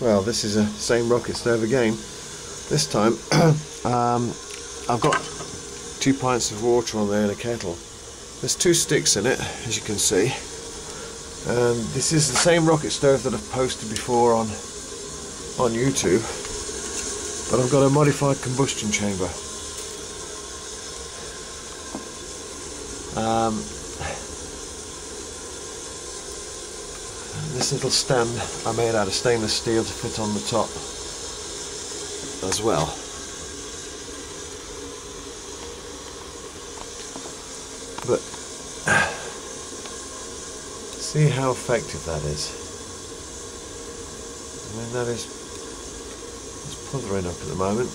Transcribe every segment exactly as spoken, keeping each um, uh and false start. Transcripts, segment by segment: Well, this is the same rocket stove again. This time um, I've got two pints of water on there in a kettle. There's two sticks in it, as you can see. And this is the same rocket stove that I've posted before on on YouTube, but I've got a modified combustion chamber. Um, this little stand I made out of stainless steel to fit on the top as well. But see how effective that is. I mean, that is it's puthering up at the moment.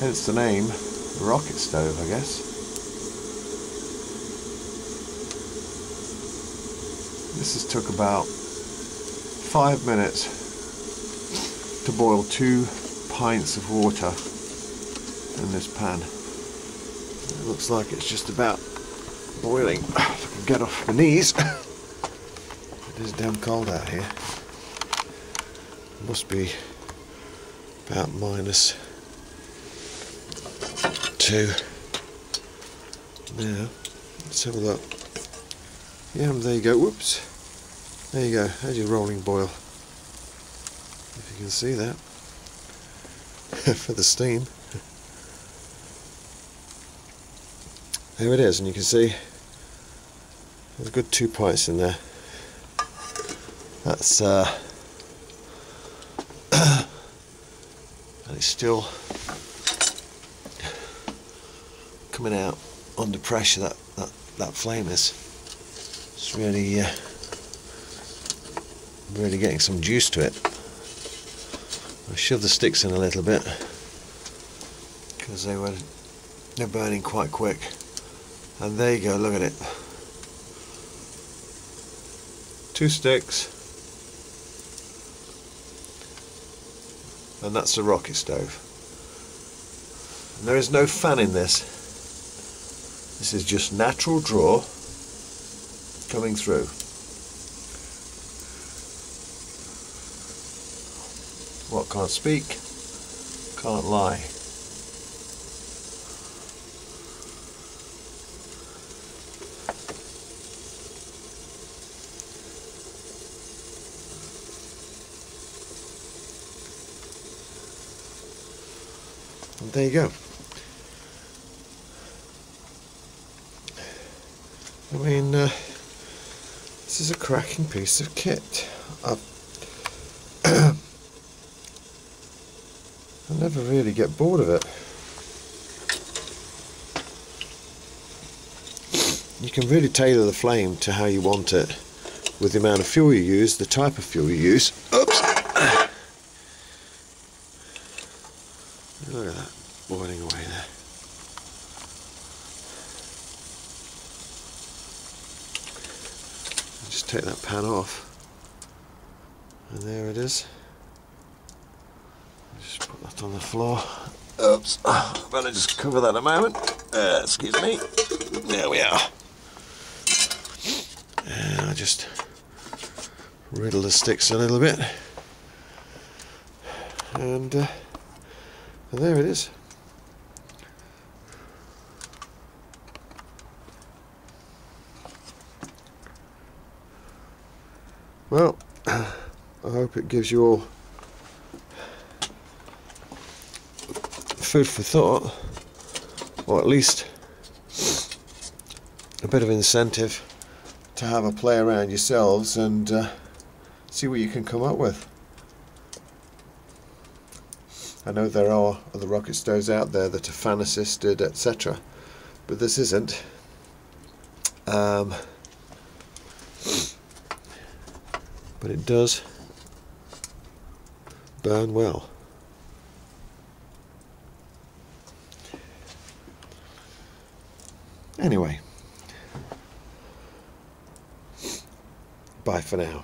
Hence the name, rocket stove, I guess. This has took about five minutes to boil two pints of water in this pan. It looks like it's just about boiling. If I can get off my knees. It is damn cold out here. It must be about minus two. Now, let's have a look. Yeah, and there you go. Whoops. There you go. There's your rolling boil. If you can see that. For the steam. There it is, and you can see there's a good two pints in there. That's, uh... and it's still coming out under pressure. That that that flame is it's really uh, really getting some juice to it. I shoved the sticks in a little bit because they were they're burning quite quick. And there you go. Look at it. Two sticks, and that's a rocket stove. And there is no fan in this. This is just natural draw coming through. What can't speak, can't lie. And there you go. I mean, uh, this is a cracking piece of kit. I've I never really get bored of it. You can really tailor the flame to how you want it, with the amount of fuel you use, the type of fuel you use. Oops! Look at that, boiling away there. Just take that pan off, and there it is. Just put that on the floor. Oops, better just cover that a moment. Uh, excuse me. There we are. And I'll just riddle the sticks a little bit, and, uh, and there it is. Well, I hope it gives you all food for thought, or at least a bit of incentive to have a play around yourselves and uh, see what you can come up with. I know there are other rocket stoves out there that are fan assisted, et cetera, but this isn't. Um, But it does burn well. Anyway, bye for now.